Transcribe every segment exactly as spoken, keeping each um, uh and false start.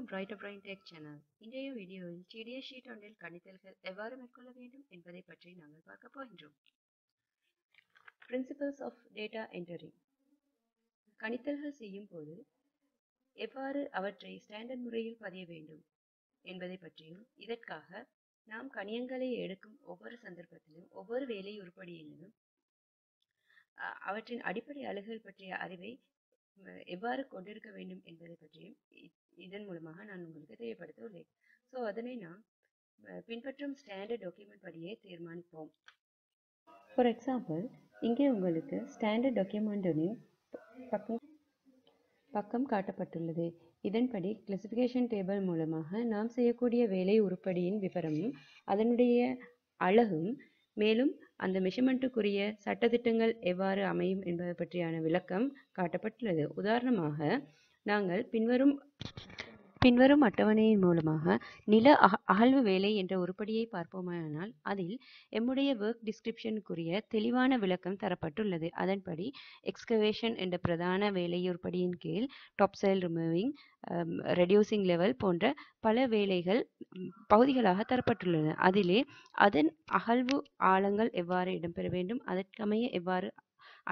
Welcome to Brighter Brain Tech Channel. In this video, we will see T D S sheet on the Kanithal Evar Mekolabendum in the Patri Nangal Parkapoindrum. Principles of Data Entering Kanithal Seyum Podil Evar Avatri Standard Muril Padiavendum in the Patrium. Idakaha Nam Kaniangale Edacum over Sandarpatilum over Vele Urpadianum Avatin Adipati Alahil Patria Arive Evar Kodirka Vendum in the Patrium. இதன் மூலமாக நான் உங்களுக்கு தெரியப்படுத்துகிறேன். So அதனை நாம் பின்பற்றும் standard document படியே தீர்மானிப்போம். For example, இங்கே உங்களுக்கு ஸ்டாண்டர்ட் டாக்குமெண்டின் பக்கம் பக்கம் காட்டப்பட்டுள்ளது. இதன்படி கிளாசிஃபிகேஷன் டேபிள் மூலமாக நாம் செய்யக்கூடிய வேலை உருப்படியின் விவரமும் அதனுடைய அளவும் மேலும் அந்த மெஷர்மென்ட்டுக்குரிய சட்டதிட்டங்கள் எவ்வாறு அமையும் என்பது பற்றியான விளக்கம் காட்டப்பட்டுள்ளது. உதாரணமாக நாங்கள் பின்வரும் பின்வரும் அட்டவணையின் மூலமாக நில அகழ்வு வேலை என்ற உருப்படியை பார்ப்போமானால் அதில் எம்முடைய ஒர்க் டிஸ்கிரிப்ஷனுக்குரிய தெளிவான விளக்கம் தரப்பட்டுள்ளது. அதன்படி எக்ஸ்கவேஷன் என்ற பிரதான வேலை உருப்படியின் கீழ் டாப்சைல் ரிமூவிங் ரெடியூசிங் லெவல் போன்ற பல வேலைகள் பகுதிகளாக தரப்பட்டுள்ளன. அதிலே அதன் அகழ்வு ஆழங்கள் எவ்வாறு இடம்பெற வேண்டும், அதற்கமைய எவ்வாறு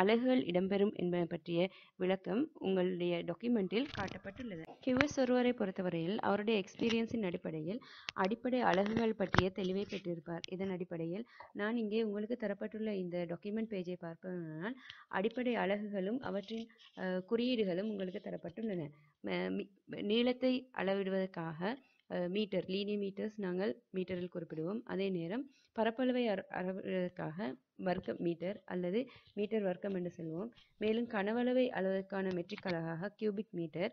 அலகுகள் இடம்பெறும் என்பது பற்றிய விளக்கம் உங்களுடைய டாக்குமெண்டில் காட்டப்பட்டுள்ளது. கியூஎஸ் ஒருவரை பொறுத்தவரையில் அவருடைய எக்ஸ்பீரியன்ஸின் அடிப்படையில் அடிப்படை அலகுகள் பற்றிய தெளிவை பெற்றிருப்பார். இதன் அடிப்படையில் நான் இங்கே உங்களுக்கு தரப்பட்டுள்ள இந்த டாக்குமெண்ட் பேஜை பார்ப்பதனால் அடிப்படை அலகுகளும் அவற்றின் குறியீடுகளும் உங்களுக்கு தரப்பட்டுள்ளன. நீளத்தை அளவிடுவதற்காக மீட்டர் லீனி மீட்டர்ஸ் நாங்கள் மீட்டரில் குறிப்பிடுவோம். அதே நேரம் பரப்பளவை அளவிடுவதற்காக வர்க்க மீட்டர் அல்லது மீட்டர் வர்க்கம் என்று சொல்வோம். மேலும் கனவளவை அளவதற்கான மெட்ரிக் அலகாக கியூபிக் மீட்டர்.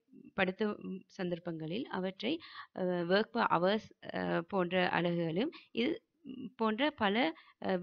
படுத்தும் சந்தர்ப்பங்களில் அவற்றை ஒர்க் பர் அவர்ஸ் போன்ற அலகுகளும் இது போன்ற பல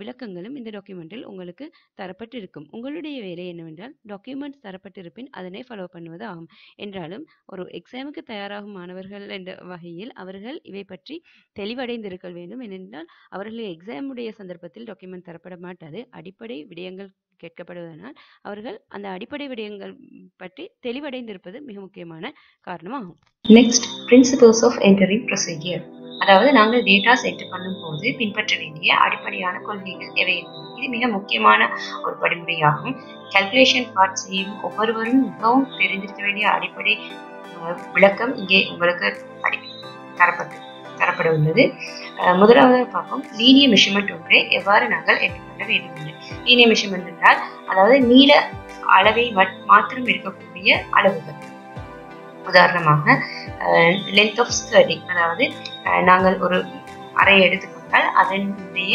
விளக்கங்களும் இந்த டாக்குமெண்டில் உங்களுக்கு தரப்பட்டிருக்கும். உங்களுடைய வேலை என்னவென்றால் டாக்குமெண்ட்ஸ் தரப்பட்டிருப்பின் அதனை ஃபாலோ பண்ணுவது ஆகும். என்றாலும் ஒரு எக்ஸாமுக்கு தயாராகும் மாணவர்கள் என்ற வகையில் அவர்கள் இவை பற்றி தெளிவடைந்திருக்க வேண்டும். ஏனென்றால் அவர்கள் எக்ஸாமுடைய சந்தர்ப்பத்தில் டாக்குமெண்ட் தரப்பட மாட்டாது. அடிப்படை விடயங்கள் கேட்கப்படுவதனால் அவர்கள் அந்த அடிப்படை விடயங்கள் பற்றி தெளிவடைந்திருப்பது மிக முக்கியமான காரணமாகும். Next, principles of entering procedure. அதாவது நாங்கள் டேட்டாஸ் என்டர் பண்ணும் போது பின்பற்ற வேண்டிய அடிப்படையான கொள்கைகள் எவை? இது மிக முக்கியமான ஒரு படிமுறையாகும். கால்குலேஷன் பார்ட் செய்யும் ஒவ்வொருவரும் மிகவும் தெரிந்திருக்க வேண்டிய அடிப்படை விளக்கம் இங்கே உங்களுக்கு தரப்பட்டு தரப்பட உள்ளது. முதலாவது பார்ப்போம், லீனியர் மெஷர்மெண்ட் ஒன்றை எவ்வாறு நாங்கள் என்டர் பண்ண வேண்டும் என்று. லீனியர் மெஷர்மெண்ட் என்றால் அதாவது நீள அளவை மாத்திரம் எடுக்கக்கூடிய அளவுகள். உதாரணமாக லென்த் ஆஃப் ஸ்கர்டிங், அதாவது நாங்கள் ஒரு அறையை எடுத்துக்கொண்டால் அதனுடைய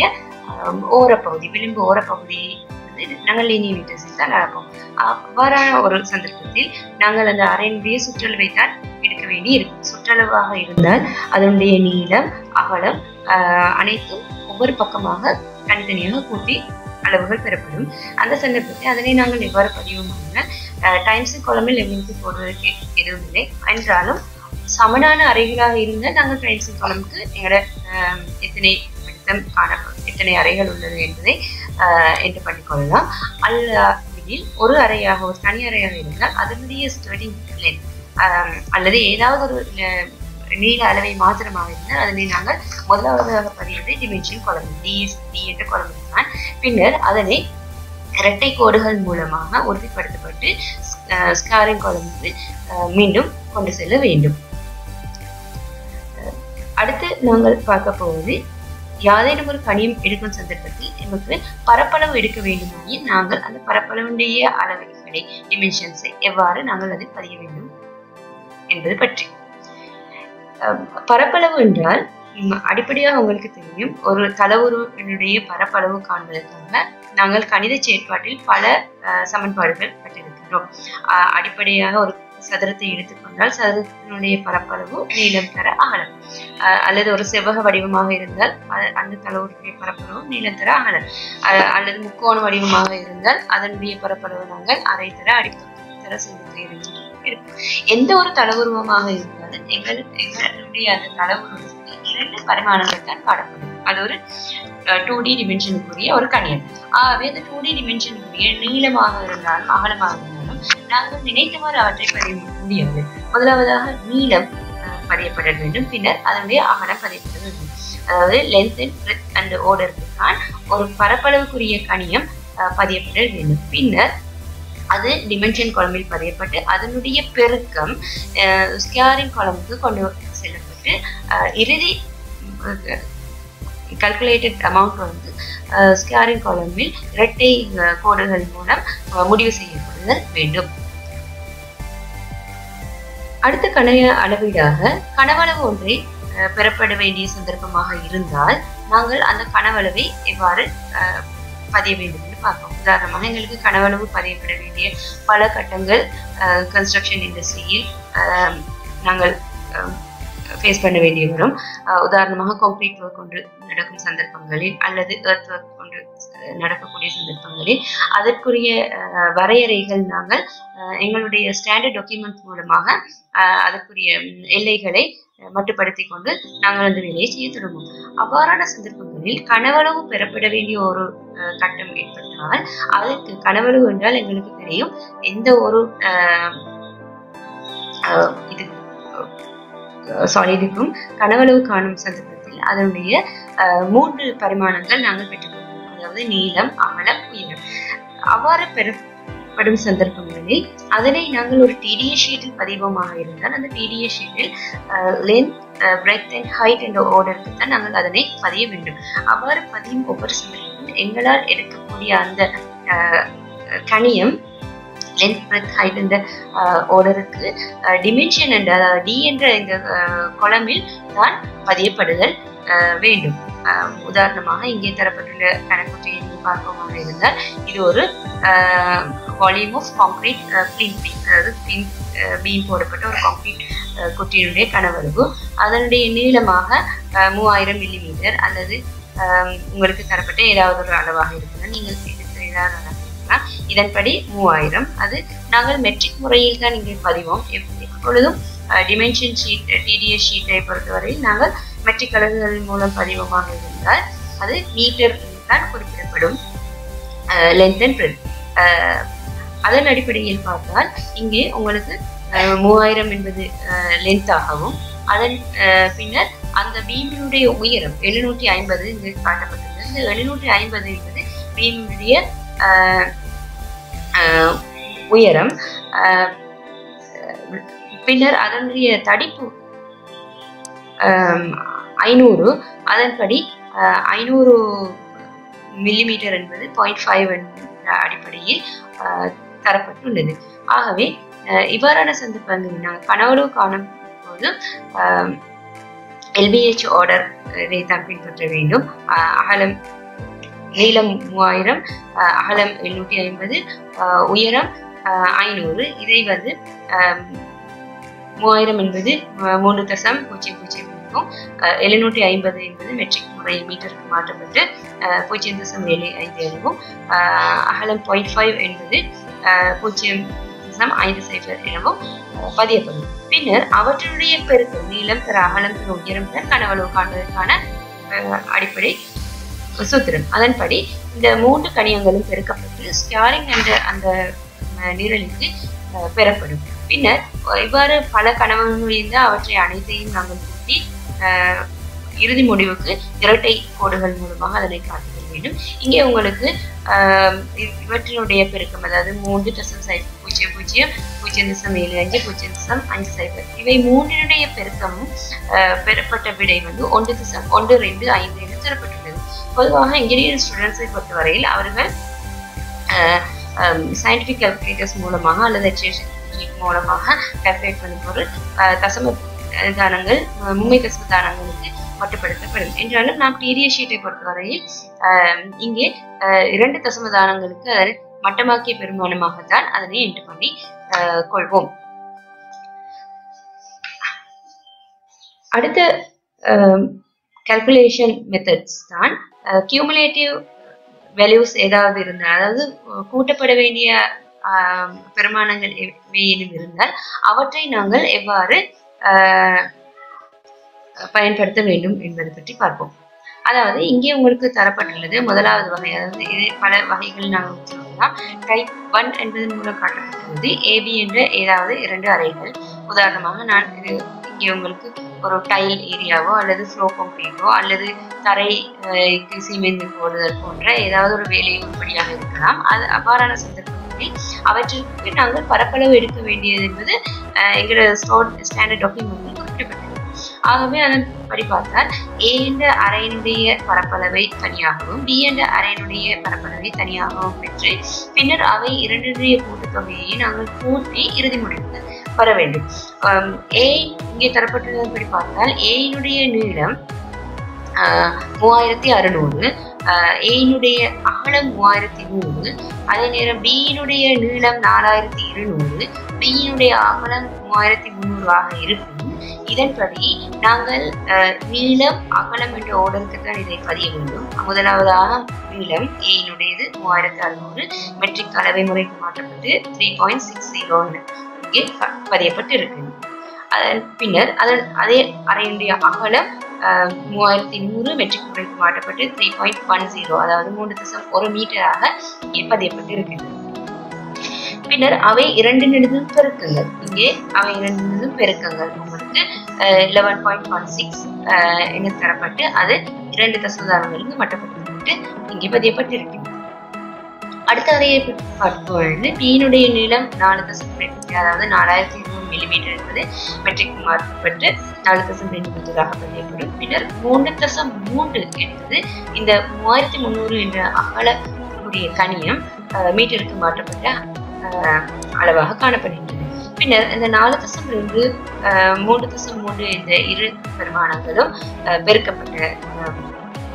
ஓரப்பகுதி விளிம்பு ஓரப்பகுதியை வந்து நாங்கள் லீனியர் மீட்டர்ஸில் தான் அளப்போம். அவ்வாறான ஒரு சந்தர்ப்பத்தில் நாங்கள் அந்த அறையினுடைய சுற்றளவை தான் எடுக்க வேண்டி இருக்கும். சுற்றளவாக இருந்தால் அதனுடைய நீளம் அகலம் அனைத்தும் ஒவ்வொரு பக்கமாக தனித்தனியாக கூட்டி அளவுகள் பெறப்படும். அந்த சந்தர்ப்பத்தை அதனை நாங்கள் எவ்வாறு படிவோமானால் டைம்ஸ் காலமில் எங்களுக்கு போடுவதற்கு எதுவும் இல்லை. என்றாலும் சமனான அறைகளாக இருந்தால் நாங்கள் டைம்ஸ் காலமுக்கு எங்களோட எத்தனை பிடித்தம் காணப்படும் எத்தனை அறைகள் உள்ளது என்பதை என்று பண்ணிக்கொள்ளலாம். அல்லதில் ஒரு அறையாக ஒரு தனி அறையாக இருந்தால் அதனுடைய ஸ்டடிங் லென்த் அல்லது ஏதாவது ஒரு நீள அளவை மாத்திரமாக இருந்தால் அதனை நாங்கள் முதலாவதாக பதிவது டிமென்ஷன் கொலம் டிஎஸ்டி என்ற கொலம் தான். பின்னர் அதனை இரட்டை கோடுகள் மூலமாக உறுதிப்படுத்தப்பட்டு ஸ்காரிங் கொலமுக்கு மீண்டும் கொண்டு செல்ல வேண்டும். அடுத்து நாங்கள் பார்க்க போவது யாதேனும் ஒரு கணியம் எடுக்கும் சந்தர்ப்பத்தில் நமக்கு பரப்பளவு எடுக்க வேண்டுமானே நாங்கள் அந்த பரப்பளவுடைய அளவுகளை டிமென்ஷன்ஸை எவ்வாறு நாங்கள் அதை பதிய வேண்டும் என்பது பற்றி. பரப்பளவு என்றால் அடிப்படையாக உங்களுக்கு தெரியும், ஒரு தளவுருவினுடைய பரப்பளவு காண்பதற்காக நாங்கள் கணித செயற்பாட்டில் பல சமன்பாடுகள் பெற்றிருக்கிறோம். அடிப்படையாக ஒரு சதுரத்தை எடுத்துக்கொண்டால் சதுரத்தினுடைய பரப்பளவு நீளம் தர அகலம், அல்லது ஒரு செவ்வக வடிவமாக இருந்தால் அந்த தளவுடைய பரப்பளவு நீளம் தர அகலம், அல்லது முக்கோண வடிவமாக இருந்தால் அதனுடைய பரப்பளவு நாங்கள் அரை தர அடிப்பக்கம் தர செங்குத்து இருக்கும். எந்த ஒரு தளவுருவமாக இருந்தாலும் எங்களுக்கு எங்களுடைய அந்த தளவுருவத்துக்கு இரண்டு பரிமாணங்கள் தான் காணப்படும். அது ஒரு டூ டி டிமென்ஷனுக்குரிய ஒரு கணியம். ஆகவே அந்த டூ டி டிமென்ஷனுக்குரிய நீளமாக இருந்தாலும் அகலமாக இருந்தாலும் நாங்கள் நினைத்தவாறு அவற்றை பதிய முடியாது. முதலாவதாக நீளம் பதியப்பட வேண்டும், பின்னர் அதனுடைய அகலம் பதியப்பட வேண்டும். அதாவது லென்த் பிரெத் அண்ட் ஓர்டருக்கு தான் ஒரு பரப்பளவுக்குரிய கணியம் பதியப்பட வேண்டும். பின்னர் அது டிமென்ஷன் காலமில் பதியப்பட்டு அதனுடைய பெருக்கம் ஸ்கேரிங் காலமுக்கு கொண்டு செல்லப்பட்டு இறுதி கல்குலேட்டட் அமௌண்ட் வந்து ஸ்கேரிங் காலமில் இரட்டை கோடுகள் மூலம் முடிவு செய்யப்பட வேண்டும். அடுத்த கணைய அளவீடாக கனவளவு ஒன்றை பெறப்பட வேண்டிய சந்தர்ப்பமாக இருந்தால் நாங்கள் அந்த கனவளவை எவ்வாறு பதிய வேண்டும் என்று பார்ப்போம். உதாரணமாக எங்களுக்கு கனவளவு பதியப்பட வேண்டிய பல கட்டங்கள் கன்ஸ்ட்ரக்ஷன் இண்டஸ்ட்ரியில் நாங்கள் ஃபேஸ் பண்ண வேண்டிய வரும். உதாரணமாக கான்கிரீட் ஒர்க் கொண்டு நடக்கும் சந்தர்ப்பங்களில் அல்லது எர்த் ஒர்க் கொண்டு நடக்கக்கூடிய சந்தர்ப்பங்களில் அதற்குரிய வரையறைகள் நாங்கள் எங்களுடைய ஸ்டாண்டர்ட் டாக்குமெண்ட்ஸ் மூலமாக அதற்குரிய எல்லைகளை மட்டுப்படுத்தி கொண்டு நாங்கள் அந்த வேலையை செய்ய தொடங்கும். அவ்வாறான சந்தர்ப்பங்களில் கனவளவு பெறப்பட வேண்டிய ஒரு கட்டம் ஏற்பட்டால் அதற்கு கனவளவு என்றால் எங்களுக்கு தெரியும் எந்த ஒரு இது சாலிடுக்கும் கனவளவு காணும் சந்தர்ப்பத்தில் அதனுடைய மூன்று பரிமாணங்கள் நாங்கள் பெற்றுக்கொள்வோம். அதாவது நீளம், அகலம், உயரம். அவ்வாறு பெறப்படும் சந்தர்ப்பங்களில் அதனை நாங்கள் ஒரு டிடிஎஸ் ஷீட்டில் பதிவோமாக இருந்தால் அந்த டிடிஎஸ் ஷீட்டில் லென்த் பிரெத் அண்ட் ஹைட் என்ற ஆர்டருக்கு தான் நாங்கள் அதனை பதிய வேண்டும். அவ்வாறு பதியும் ஒவ்வொரு சந்தர்ப்பத்தில் எங்களால் எடுக்கக்கூடிய அந்த கணியம் லென்த் பிரெத் ஹைட் என்ற ஆர்டருக்கு டிமென்ஷன் என்ற டி என்ற இந்த கொலமில் தான் பதியப்படுதல் வேண்டும். உதாரணமாக இங்கே தரப்பட்டுள்ள கணக்குத்தையை நீங்கள் பார்ப்போமாக இருந்தால் இது ஒரு வால்யூம் ஆஃப் கான்கிரீட் பிளிம்பிங், அதாவது பிளிம் பீம் போடப்பட்ட ஒரு கான்கிரீட் குட்டியினுடைய கனவளவு. அதனுடைய நீளமாக மூவாயிரம் மில்லிமீட்டர் அல்லது உங்களுக்கு தரப்பட்ட ஏதாவது ஒரு அளவாக இருக்குதுன்னா நீங்கள் எடுத்து ஏதாவது அளவு இதன்படி மூவாயிரம். அது நாங்கள் மெட்ரிக் முறையில் தான் இங்கே பதிவோம். எப்பொழுதும் டிமென்ஷன் ஷீட் டிடிஎஸ் ஷீட்டை பொறுத்தவரையில் நாங்கள் மெட்ரிக் அலகுகள் மூலம் பதிவமாக இருந்தால் அது மீட்டர் தான் குறிப்பிடப்படும் லென்த் அண்ட் பிரெத். அதன் அடிப்படையில் பார்த்தால் இங்கே உங்களுக்கு மூவாயிரம் என்பது லென்த் ஆகவும் அதன் பின்னர் அந்த பீமினுடைய உயரம் எழுநூற்றி ஐம்பது இங்கு காட்டப்பட்டுள்ளது. இந்த எழுநூற்றி ஐம்பது என்பது பீமினுடைய உயரம். பின்னர் அதனுடைய தடிப்பு ஐநூறு. அதன்படி ஐநூறு மில்லிமீட்டர் என்பது பாயிண்ட் ஃபைவ் என்ற அடிப்படையில் தரப்பட்டுள்ளது. ஆகவே இவ்வாறான சந்தர்ப்பங்களில் நாங்கள் கனவளவு காணும் போது எல்பிஹெச் ஆர்டர் இதை தான் பின்பற்ற வேண்டும். அகலம் நீளம் மூவாயிரம், அகலம் எழுநூற்றி ஐம்பது, உயரம் ஐநூறு. இதை வந்து மூவாயிரம் என்பது மூன்று தசம் பூஜ்ஜியம் பூஜ்ஜியம் இருக்கும், எழுநூற்றி ஐம்பது என்பது மெட்ரிக் முறை மீட்டருக்கு மாற்றப்பட்டு பூஜ்ஜியம் தசம் ஏழு ஐந்து இருக்கும், அகலம் பாயிண்ட் ஃபைவ் என்பது பூஜ்ஜியம் தசம் ஐந்து சைபர் எனவும் பதியப்படும். பின்னர் அவற்றினுடைய பெருக்கம் நீளம் தர அகலம் தர உயரம் தர கனவளவு காண்பதற்கான அடிப்படை சூத்திரம். அதன்படி இந்த மூன்று கணியங்களும் பெருக்கப்பட்டு ஸ்கேரிங் என்ற அந்த நிரலுக்கு பெறப்படும். பின்னர் இவ்வாறு பல கனவுகள் இருந்தால் அவற்றை அனைத்தையும் நாங்கள் கூட்டி இறுதி முடிவுக்கு இரட்டை கோடுகள் மூலமாக அதனை காட்டுதல் வேண்டும். இங்கே உங்களுக்கு இவற்றினுடைய பெருக்கம், அதாவது மூன்று தசம் சைபர் பூஜ்ஜியம் பூஜ்ஜியம் பூஜ்ஜியம் தசம் ஏழு அஞ்சு பூஜ்ஜியம் தசம் அஞ்சு சைபர் இவை மூன்றினுடைய பெருக்கமும் பெறப்பட்ட விடை வந்து ஒன்று தசம் ஒன்று ரெண்டு ஐந்து என்று தரப்பட்டுள்ளது. பொதுவாக இன்ஜினியரிங் ஸ்டூடெண்ட்ஸை பொறுத்தவரையில் அவர்கள் சயின்டிஃபிக் கால்குலேட்டர்ஸ் மூலமாக அல்லது மூலமாக கால்குலேட் பண்ணும் ஒரு தசம தானங்கள் மும்மை தசம தானங்களுக்கு மட்டுப்படுத்தப்படும். என்றாலும் நாம் டிடிஎஸ் ஷீட்டை பொறுத்தவரையில் இங்கே இரண்டு தசம தானங்களுக்கு மட்டமாக்கிய பெருமானமாகத்தான் அதனை எண்டு பண்ணி கொள்வோம். அடுத்த calculation methods தான் cumulative values ஏதாவது இருந்தால், அதாவது கூட்டப்பட வேண்டிய பெருமானங்கள் ஏதேனும் இருந்தால் அவற்றை நாங்கள் எவ்வாறு பயன்படுத்த வேண்டும் என்பது பற்றி பார்ப்போம். அதாவது இங்கே உங்களுக்கு தரப்பட்டுள்ளது முதலாவது வகை, அதாவது இதை பல வகைகள் நாங்கள் சொல்லலாம். டைப் ஒன் என்பதன் மூலம் காட்டப்பட்டுள்ளது ஏபி என்ற ஏதாவது இரண்டு அறைகள். உதாரணமாக நான் இங்கே உங்களுக்கு ஒரு டைல் ஏரியாவோ அல்லது ஸ்லோ கான்கிரீட்டோ அல்லது தரைக்கு சீமெந்து போடுதல் போன்ற ஏதாவது ஒரு வேலை உருப்படியாக இருக்கலாம். அது அவ்வாறான சந்தர்ப்பங்களில் அவற்றிற்கு நாங்கள் பரப்பளவு எடுக்க வேண்டியது என்பது எங்களது ஸ்டாண்டர்ட் டாக்குமெண்ட்டில் குறிப்பிடப்பட்டது. ஆகவே அதன் படி பார்த்தால் ஏ என்ற அறையினுடைய பரப்பளவை தனியாகவும் பி என்ற அறையினுடைய பரப்பளவை தனியாகவும் பெற்று பின்னர் அவை இரண்டுடைய கூட்டுத்தொகையை நாங்கள் கூட்டி இறுதி முடித்து வர வேண்டும். ஏ இங்கே தரப்பட்டுள்ளதன் படி பார்த்தால் ஏயினுடைய நீளம் மூவாயிரத்தி அறுநூறு, ஏயினுடைய அகலம் மூவாயிரத்தி நூறு, அதே நேரம் பியினுடைய நீளம் நாலாயிரத்தி இருநூறு, பியினுடைய அகலம் மூவாயிரத்தி முந்நூறுவாக இருக்கும். இதன்படி நாங்கள் நீளம் அகலம் என்ற ஓடருக்கு தான் இதை பதிய வேண்டும். முதலாவதாக நீளம் ஏயினுடையது மூவாயிரத்தி அறுநூறு மெட்ரிக் அளவை முறைக்கு மாற்றப்பட்டு த்ரீ பாயிண்ட் சிக்ஸ் ஜீரோ இங்கே பதியப்பட்டு இருக்கு. அதன் பின்னர் அதன் அதே அறையினுடைய அகலம் மூவாயிரத்தி நூறு மெட்ரிக் முறைக்கு மாற்றப்பட்டு த்ரீ பாயிண்ட் ஒன் ஜீரோ அதாவது மூன்று தசம் ஒரு மீட்டராக இங்கே பதியப்பட்டு இருக்கின்றன. பின்னர் அவை இரண்டு நிமிடம் பெருக்கங்கள், இங்கே அவை இரண்டு நிமிடம் பெருக்கங்கள் உங்களுக்கு லெவன் பாயிண்ட் ஒன் சிக்ஸ் என தரப்பட்டு அது இரண்டு தசமதாரங்களுக்கு மட்டுப்பட்டு இங்கே பதியப்பட்டிருக்கிறது. அடுத்த அறையை பார்க்கும்பொழுது பீனுடைய நீளம் நாலு தசம் ரெண்டு அதாவது நாலாயிரத்தி இருநூறு மில்லிமீட்டர் என்பது மெட்ரிக் மாற்றப்பட்டு நாலு தசம் ரெண்டு மீட்டராக பதியப்படும். பின்னர் மூன்று தசம் மூன்று என்பது இந்த மூவாயிரத்தி முந்நூறு என்ற அகலக்கூடிய கணியம் மீட்டருக்கு மாற்றப்பட்ட அளவாக காணப்படுகின்றன. பின்னர் இந்த நாலு தசம் ரெண்டு மூன்று தசம் மூன்று இந்த இரு பெருமானங்களும் பெருக்கப்பட்ட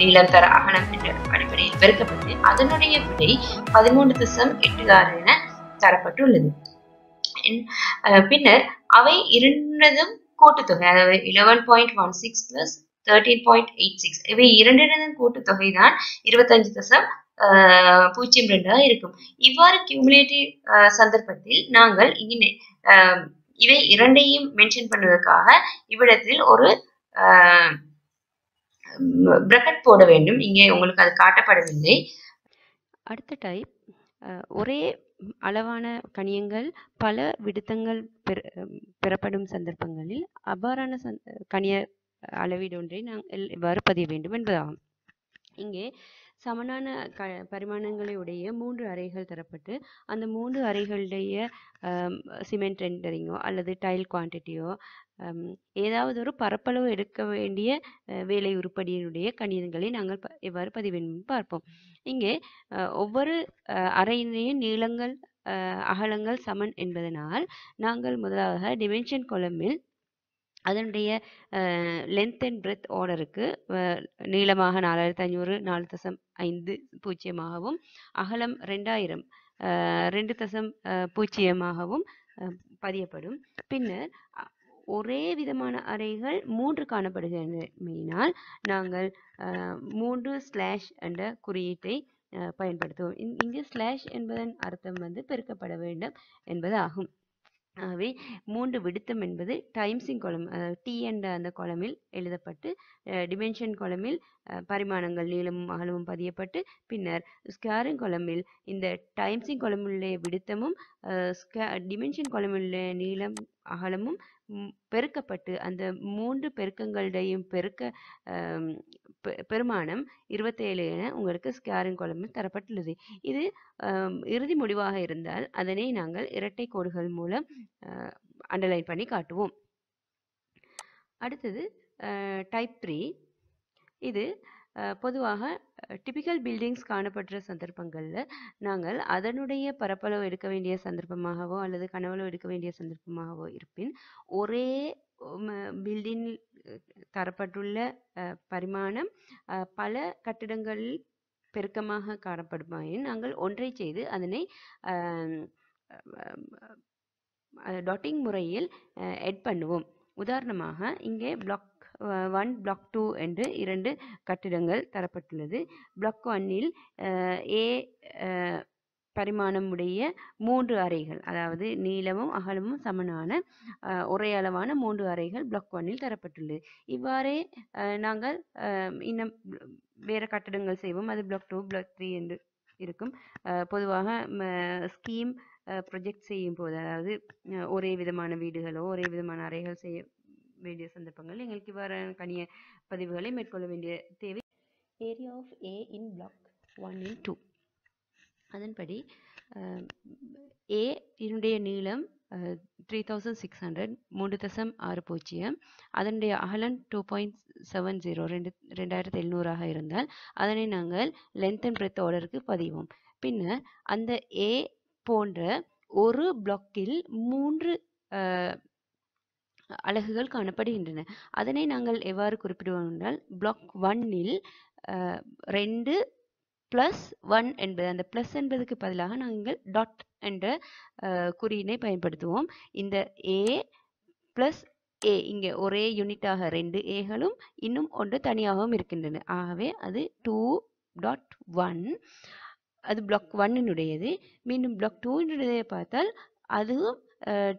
நீளம் தர அகலம் என்ற அடிப்படையில் பெருக்கப்பட்டு அதனுடைய விடை பதிமூன்று தசம் எட்டு ஆறு என தரப்பட்டுள்ளது. பின்னர் அவை இரண்டதும் கூட்டுத்தொகை அதாவது eleven point one six plus thirteen point eight six இவை இரண்டினதும் கூட்டுத்தொகை தான் இருபத்தஞ்சு தசம் பூஜ்ஜியம் ரெண்டாக இருக்கும். இவ்வாறு கியூமுலேட்டிவ் சந்தர்ப்பத்தில் நாங்கள் இங்கே இவை இரண்டையும் மென்ஷன் பண்ணுவதற்காக இவ்விடத்தில் ஒரு பிரக்கெட் போட வேண்டும். இங்கே உங்களுக்கு அது காட்டப்படவில்லை. அடுத்த டைப் ஒரே அளவான கணியங்கள் பல விடுத்தங்கள் பெறப்படும் சந்தர்ப்பங்களில் அவ்வாறான கணிய அளவீடு ஒன்றை நாங்கள் இவ்வாறு பதிய வேண்டும் என்பதாகும். இங்கே சமனான க பரிமாணங்களை உடைய மூன்று அறைகள் தரப்பட்டு அந்த மூன்று அறைகளுடைய சிமெண்ட் ரெண்டரிங்கோ அல்லது டைல் குவான்டிட்டியோ ஏதாவது ஒரு பரப்பளவு எடுக்க வேண்டிய வேலை உருப்படியினுடைய கணிதங்களை நாங்கள் ப எவ்வாறு பதிவேணும் பார்ப்போம். இங்கே ஒவ்வொரு அறையினுடைய நீளங்கள் அகலங்கள் சமன் என்பதனால் நாங்கள் முதலாக டிமென்ஷன் கொலமில் அதனுடைய லென்த் அண்ட் பிரெத் ஆர்டருக்கு நீளமாக நாலாயிரத்தி ஐநூறு நாலு தசம் ஐந்து பூஜ்ஜியமாகவும் அகலம் ரெண்டாயிரம் ரெண்டு தசம் பூஜ்ஜியமாகவும் பதியப்படும். பின்னர் ஒரே விதமான அறைகள் மூன்று காணப்படுகின்றமையினால் நாங்கள் மூன்று ஸ்லாஷ் என்ற குறியீட்டை பயன்படுத்துவோம். இங்கு ஸ்லாஷ் என்பதன் அர்த்தம் வந்து பெருக்கப்பட வேண்டும் என்பதாகும். ஆகவே மூன்று விடுத்தம் என்பது டைம்ஸிங் கொலம் டி என்ற அந்த கொலமில் எழுதப்பட்டு டிமென்ஷன் கொலமில் பரிமாணங்கள் நீளமும் அகலமும் பதியப்பட்டு பின்னர் ஸ்கேரிங் கொலமில் இந்த டைம்ஸிங் கொலமுள்ள விடுத்தமும் டிமென்ஷன் கொலமுள்ள நீளம் அகலமும் பெருக்கப்பட்டு அந்த மூன்று பெருக்கங்களையும் பெருக்க பெருமானம் இருபத்தேழு என உங்களுக்கு ஸ்கேரிங் கொலமில் தரப்பட்டுள்ளது. இது இறுதி முடிவாக இருந்தால் அதனை நாங்கள் இரட்டை கோடுகள் மூலம் அண்டர்லைன் பண்ணி காட்டுவோம். அடுத்தது டைப் த்ரீ. இது பொதுவாக டிபிக்கல் பில்டிங்ஸ் காணப்படுற சந்தர்ப்பங்களில் நாங்கள் அதனுடைய பரப்பளவு எடுக்க வேண்டிய சந்தர்ப்பமாகவோ அல்லது கனவளவு எடுக்க வேண்டிய சந்தர்ப்பமாகவோ இருப்பின் ஒரே பில்டிங் தரப்பட்டுள்ள பரிமாணம் பல கட்டிடங்களில் பெருக்கமாக காணப்படுமாயின் நாங்கள் ஒன்றை செய்து அதனை டாட்டிங் முறையில் எட் பண்ணுவோம். உதாரணமாக இங்கே பிளாக் ஒன் பிளாக் டூ என்று இரண்டு கட்டிடங்கள் தரப்பட்டுள்ளது. பிளாக் ஒன்னில் ஏ பரிமாணமுடைய மூன்று அறைகள், அதாவது நீளமும் அகலமும் சமனான ஒரே அளவான மூன்று அறைகள் பிளாக் ஒன்னில் தரப்பட்டுள்ளது. இவ்வாறே நாங்கள் இன்னும் வேறு கட்டடங்கள் செய்வோம். அது பிளாக் டூ பிளாக் த்ரீ என்று இருக்கும். பொதுவாக ஸ்கீம் ப்ரொஜெக்ட் செய்யும் போது, அதாவது ஒரே விதமான வீடுகளோ ஒரே விதமான அறைகள் செய்ய வேண்டிய சந்தர்ப்பங்கள் எங்களுக்கு இவ்வாறான கணிய பதிவுகளை மேற்கொள்ள வேண்டிய தேவை. Area of A in block one in two, அதன்படி ஏ இதனுடைய நீளம் த்ரீ தௌசண்ட் சிக்ஸ் ஹண்ட்ரட் மூன்று தசம் ஆறு பூஜ்ஜியம், அதனுடைய அகலன் டூ பாயிண்ட் செவன் ஜீரோ ரெண்டு ரெண்டாயிரத்தி எழுநூறாக இருந்தால் அதனை நாங்கள் லென்த் அண்ட் பிரெத் ஆர்டருக்கு பதிவோம். பின்னர் அந்த ஏ போன்ற ஒரு பிளாக்கில் மூன்று அலகுகள் காணப்படுகின்றன. அதனை நாங்கள் எவ்வாறு குறிப்பிடுவோம் என்றால், பிளாக் ஒன்னில் ரெண்டு பிளஸ் ஒன் என்பது, அந்த பிளஸ் என்பதுக்கு பதிலாக நாங்கள் டாட் என்ற குறியினை பயன்படுத்துவோம். இந்த ஏ பிளஸ் ஏ இங்கே ஒரே யூனிட்டாக ரெண்டு ஏகளும் இன்னும் ஒன்று தனியாகவும் இருக்கின்றன. ஆகவே அது டூ டாட் ஒன், அது பிளாக் ஒன்னுடையது. மீண்டும் பிளாக் டூனுடைய பார்த்தால் அதுவும்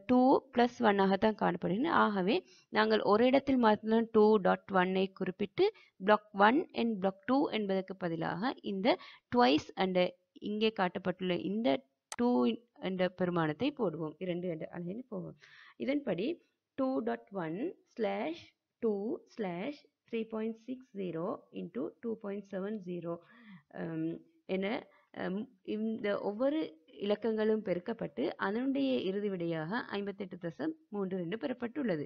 டூ பிளஸ் ஒன்னாகத்தான் காணப்படுகிறது. ஆகவே நாங்கள் ஒரு இடத்தில் மாத்திரம் டூ டாட் ஒன்னை குறிப்பிட்டு block one and block two என்பதற்கு பதிலாக இந்த ட்வைஸ் என்ற இங்கே காட்டப்பட்டுள்ள இந்த டூ என்ற பெருமானத்தை போடுவோம், இரண்டு என்ற அளவில் போவோம். இதன்படி two dot one slash two slash three point six zero into two point seven zero என இந்த ஒவ்வொரு இலக்கங்களும் பெருக்கப்பட்டு அதனுடைய இறுதி விடையாக ஐம்பத்தெட்டு தசம் மூன்று என்று பெறப்பட்டுள்ளது.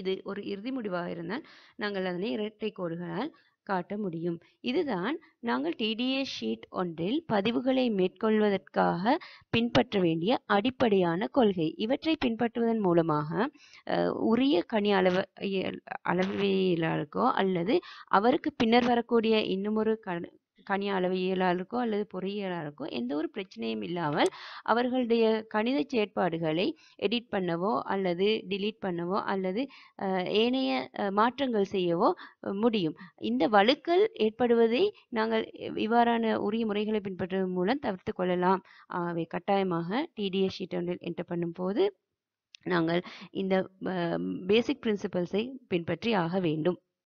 இது ஒரு இறுதி முடிவாக இருந்தால் நாங்கள் அதனை இரட்டை கோடுகளால் காட்ட முடியும். இதுதான் நாங்கள் டிடிஎஸ் ஷீட் ஒன்றில் பதிவுகளை மேற்கொள்வதற்காக பின்பற்ற வேண்டிய அடிப்படையான கொள்கை. இவற்றை பின்பற்றுவதன் மூலமாக உரிய கணி அளவ அளவியலாளருக்கோ அல்லது அவருக்கு பின்னர் வரக்கூடிய இன்னுமொரு கணிய அளவியலாளருக்கோ அல்லது பொறியியலாளருக்கோ எந்த ஒரு பிரச்சனையும் இல்லாமல் அவர்களுடைய கணித செயற்பாடுகளை எடிட் பண்ணவோ அல்லது டிலீட் பண்ணவோ அல்லது ஏனைய மாற்றங்கள் செய்யவோ முடியும். இந்த வழுக்கல் ஏற்படுவதை நாங்கள் இவ்வாறான உரிய முறைகளை பின்பற்றுவதன் மூலம் தவிர்த்து கொள்ளலாம். ஆகவே கட்டாயமாக டிடிஎஸ் ஷீட் ஒன்றில் என்டர் பண்ணும் போது நாங்கள் இந்த பேசிக் பிரின்சிபல்ஸை பின்பற்றி ஆக வேண்டும்.